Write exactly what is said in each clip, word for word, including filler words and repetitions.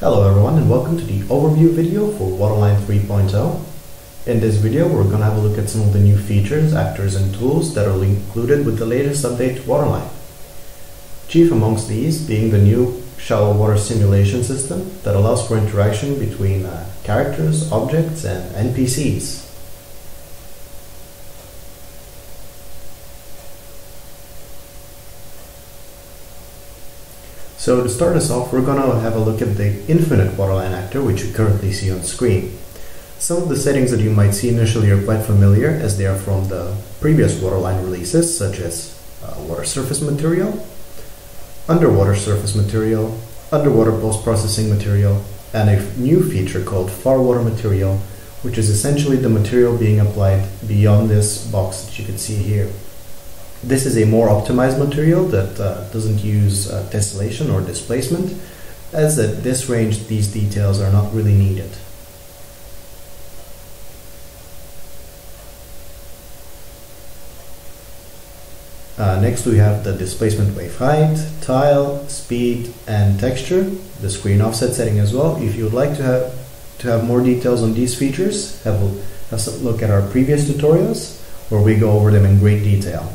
Hello everyone and welcome to the overview video for Waterline three point oh. In this video we're going to have a look at some of the new features, actors and tools that are included with the latest update to Waterline. Chief amongst these being the new shallow water simulation system that allows for interaction between uh, characters, objects and N P Cs. So to start us off, we're going to have a look at the infinite waterline actor, which you currently see on screen. Some of the settings that you might see initially are quite familiar, as they are from the previous waterline releases, such as uh, water surface material, underwater surface material, underwater post-processing material, and a new feature called far water material, which is essentially the material being applied beyond this box that you can see here. This is a more optimized material that uh, doesn't use uh, tessellation or displacement, as at this range these details are not really needed. Uh, next we have the displacement wave height, tile, speed and texture, the screen offset setting as well. If you would like to have, to have more details on these features, have a, have a look at our previous tutorials where we go over them in great detail.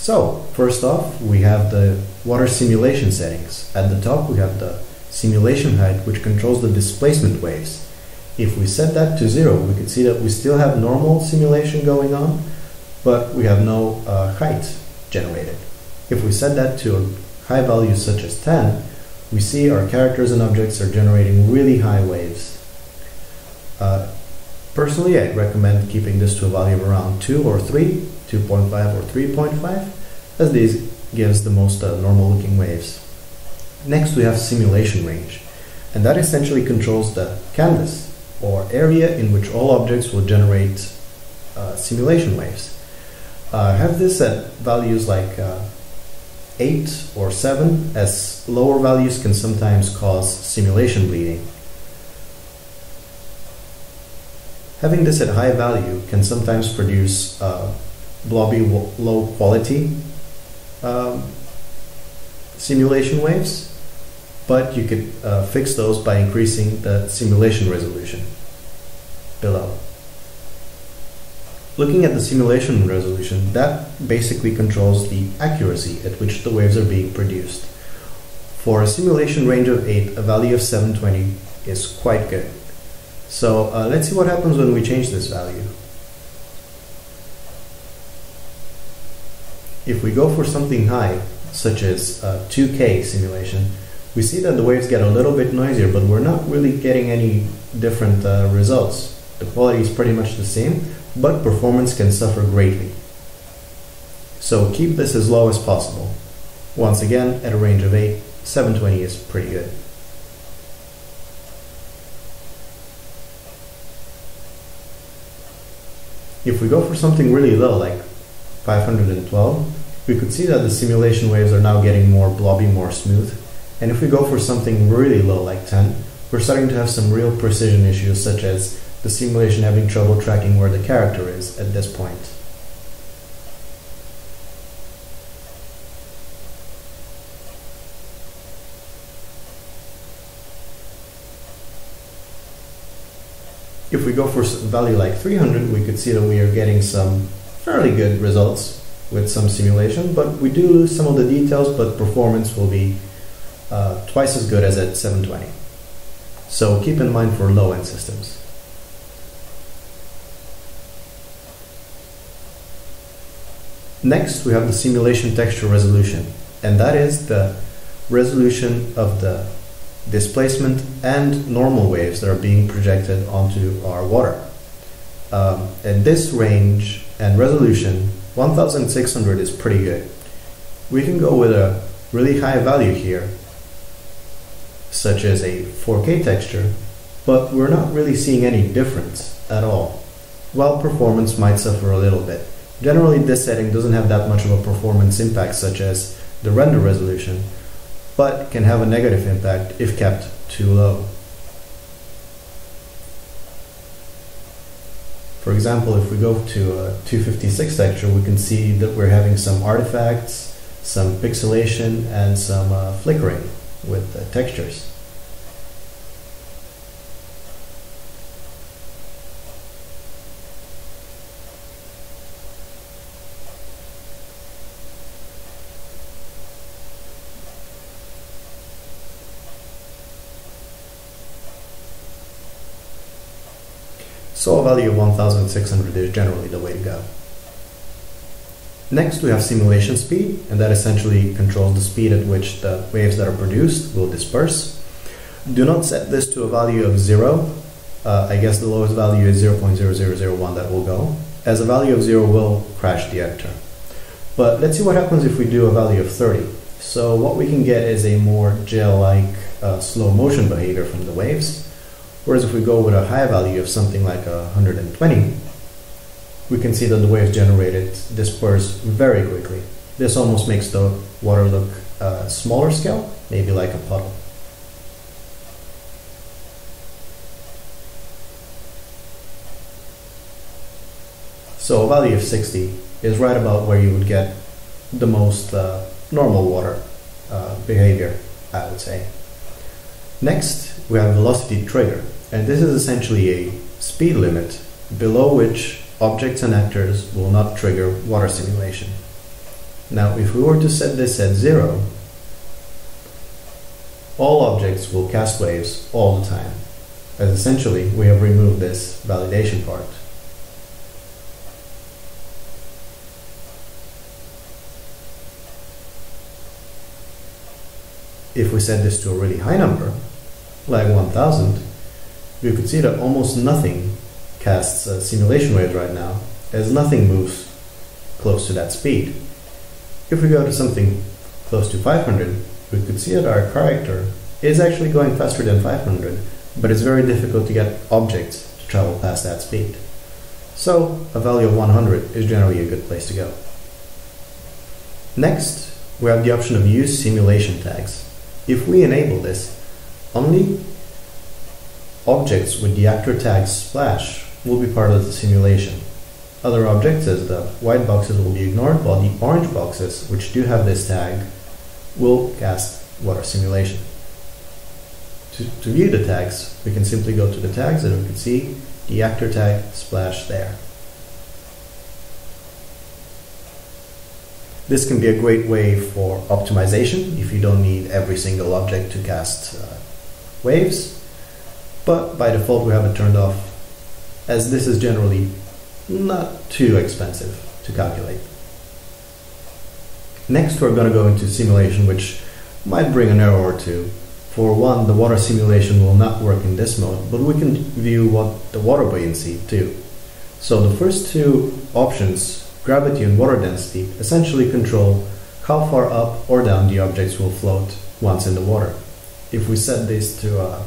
So, first off, we have the water simulation settings. At the top, we have the simulation height, which controls the displacement waves. If we set that to zero, we can see that we still have normal simulation going on, but we have no uh, height generated. If we set that to a high value such as ten, we see our characters and objects are generating really high waves. Uh, personally, I'd recommend keeping this to a value of around two or three. two point five or three point five, as these gives the most uh, normal looking waves. Next we have simulation range, and that essentially controls the canvas or area in which all objects will generate uh, simulation waves. Uh, I have this at values like uh, eight or seven, as lower values can sometimes cause simulation bleeding. Having this at high value can sometimes produce uh, blobby low quality um, simulation waves, but you could uh, fix those by increasing the simulation resolution below. Looking at the simulation resolution, that basically controls the accuracy at which the waves are being produced. For a simulation range of eight, a value of seven twenty is quite good. So uh, let's see what happens when we change this value. If we go for something high, such as uh, two K simulation, we see that the waves get a little bit noisier, but we're not really getting any different uh, results. The quality is pretty much the same, but performance can suffer greatly. So keep this as low as possible. Once again, at a range of eight, seven twenty is pretty good. If we go for something really low, like five hundred twelve, we could see that the simulation waves are now getting more blobby, more smooth. And if we go for something really low like ten, we're starting to have some real precision issues, such as the simulation having trouble tracking where the character is at this point. If we go for a value like three hundred, we could see that we are getting some fairly good results with some simulation, but we do lose some of the details, but performance will be uh, twice as good as at seven twenty. So keep in mind for low-end systems. Next we have the simulation texture resolution, and that is the resolution of the displacement and normal waves that are being projected onto our water. Um, and this range and resolution, one thousand six hundred, is pretty good. We can go with a really high value here, such as a four K texture, but we're not really seeing any difference at all. While performance might suffer a little bit. Generally this setting doesn't have that much of a performance impact, such as the render resolution, but can have a negative impact if kept too low. For example, if we go to a two fifty-six texture, we can see that we're having some artifacts, some pixelation, and some uh, flickering with the textures. so a value of one thousand six hundred is generally the way to go. Next we have simulation speed, and that essentially controls the speed at which the waves that are produced will disperse. Do not set this to a value of zero. Uh, I guess the lowest value is zero point zero zero zero one that will go, as a value of zero will crash the editor. But let's see what happens if we do a value of thirty. So what we can get is a more gel-like uh, slow motion behavior from the waves, whereas if we go with a high value of something like one hundred twenty, we can see that the waves generated disperse very quickly. This almost makes the water look uh, smaller scale, maybe like a puddle. So a value of sixty is right about where you would get the most uh, normal water uh, behavior, I would say. Next, we have velocity trigger, and this is essentially a speed limit below which objects and actors will not trigger water simulation. Now, if we were to set this at zero, all objects will cast waves all the time, as essentially we have removed this validation part. If we set this to a really high number, like one thousand, we could see that almost nothing casts uh, simulation waves right now, as nothing moves close to that speed. If we go to something close to five hundred, we could see that our character is actually going faster than five hundred, but it's very difficult to get objects to travel past that speed. So a value of one hundred is generally a good place to go. Next, we have the option of use simulation tags. If we enable this, only objects with the actor tag splash will be part of the simulation. Other objects, as the white boxes, will be ignored, while the orange boxes, which do have this tag, will cast water simulation. To, to view the tags, we can simply go to the tags and we can see the actor tag splash there. This can be a great way for optimization if you don't need every single object to cast uh, waves, but by default we have it turned off, as this is generally not too expensive to calculate. Next we're going to go into simulation, which might bring an error or two. For one, the water simulation will not work in this mode, but we can view what the water buoyancy do. So the first two options, gravity and water density, essentially control how far up or down the objects will float once in the water. If we set these to uh,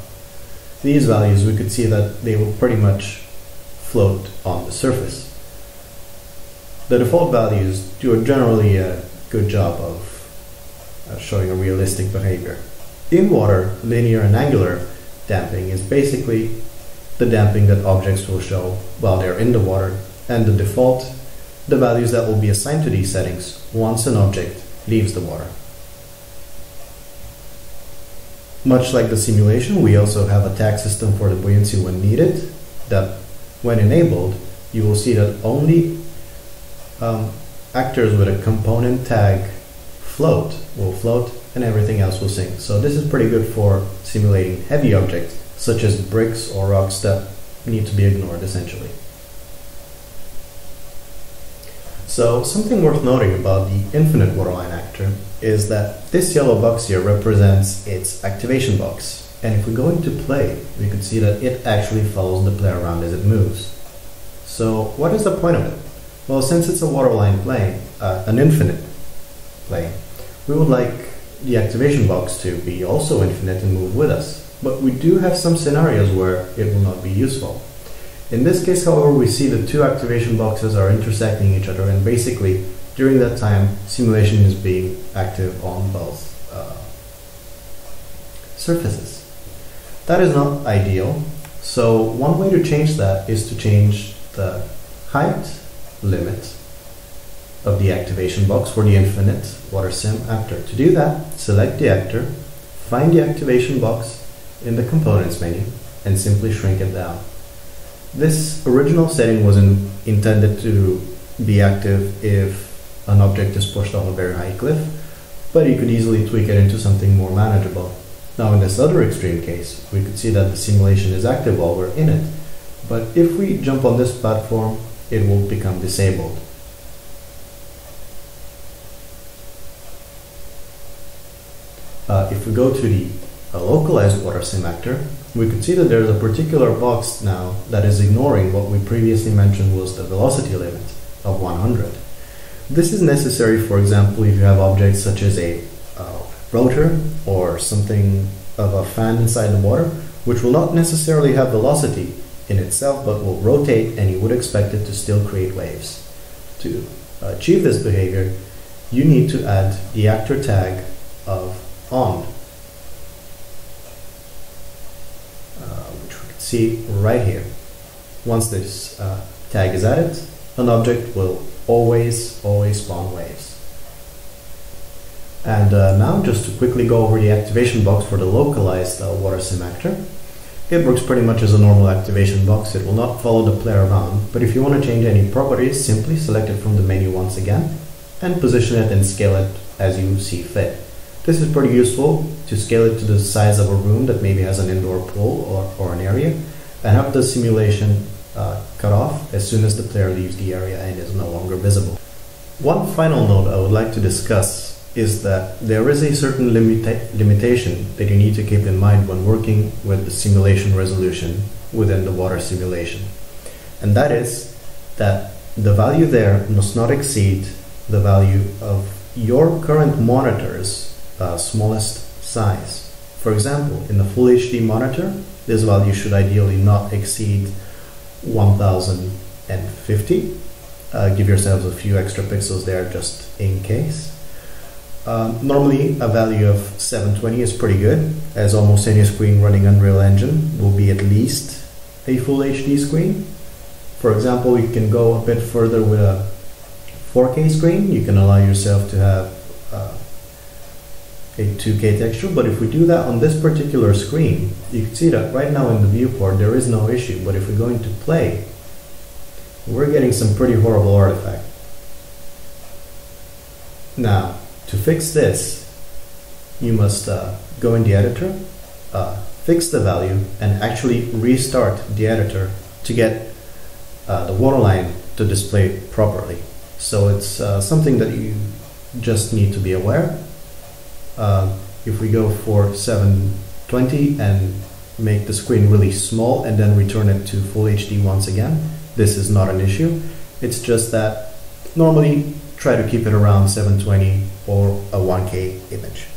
these values, we could see that they will pretty much float on the surface. The default values do a generally a good job of uh, showing a realistic behavior. In water, linear and angular damping is basically the damping that objects will show while they're in the water, and the default the values that will be assigned to these settings once an object leaves the water. Much like the simulation, we also have a tag system for the buoyancy when needed, that when enabled, you will see that only um, actors with a component tag float will float and everything else will sink. So this is pretty good for simulating heavy objects such as bricks or rocks that need to be ignored essentially. So something worth noting about the infinite waterline actor is that this yellow box here represents its activation box. And if we go into play, we can see that it actually follows the player around as it moves. So what is the point of it? Well, since it's a waterline plane, uh, an infinite plane, we would like the activation box to be also infinite and move with us. But we do have some scenarios where it will not be useful. In this case, however, we see the two activation boxes are intersecting each other, and basically, during that time, simulation is being active on both uh, surfaces. That is not ideal, so one way to change that is to change the height limit of the activation box for the infinite water sim actor. To do that, select the actor, find the activation box in the components menu, and simply shrink it down. This original setting was in, intended to be active if an object is pushed on a very high cliff, but you could easily tweak it into something more manageable. Now in this other extreme case, we could see that the simulation is active while we're in it, but if we jump on this platform, it will become disabled. Uh, if we go to the uh, localized water sim actor, we can see that there is a particular box now that is ignoring what we previously mentioned was the velocity limit of one hundred. This is necessary, for example, if you have objects such as a uh, rotor or something of a fan inside the water, which will not necessarily have velocity in itself, but will rotate, and you would expect it to still create waves. To achieve this behavior, you need to add the actor tag of on, uh, which we can see right here. Once this uh, tag is added, an object will always, always spawn waves. And uh, now, just to quickly go over the activation box for the localized uh, water sim actor. It works pretty much as a normal activation box. It will not follow the player around, but if you want to change any properties, simply select it from the menu once again and position it and scale it as you see fit. This is pretty useful to scale it to the size of a room that maybe has an indoor pool or, or an area, and have the simulation uh, cut off as soon as the player leaves the area and is no longer visible. One final note I would like to discuss is that there is a certain limita limitation that you need to keep in mind when working with the simulation resolution within the water simulation. And that is that the value there must not exceed the value of your current monitor's uh, smallest size. For example, in the Full H D monitor, this value should ideally not exceed one thousand fifty. Uh, give yourselves a few extra pixels there just in case. Uh, normally a value of seven twenty is pretty good, as almost any screen running Unreal Engine will be at least a Full H D screen. For example, you can go a bit further with a four K screen. You can allow yourself to have uh, a two K texture, but if we do that on this particular screen, you can see that right now in the viewport there is no issue, but if we go into play, we're getting some pretty horrible artifact. Now, to fix this, you must uh, go in the editor, uh, fix the value, and actually restart the editor to get uh, the waterline to display properly. So it's uh, something that you just need to be aware. Uh, if we go for seven twenty and make the screen really small and then return it to Full H D once again, this is not an issue. It's just that normally try to keep it around seven twenty or a one K image.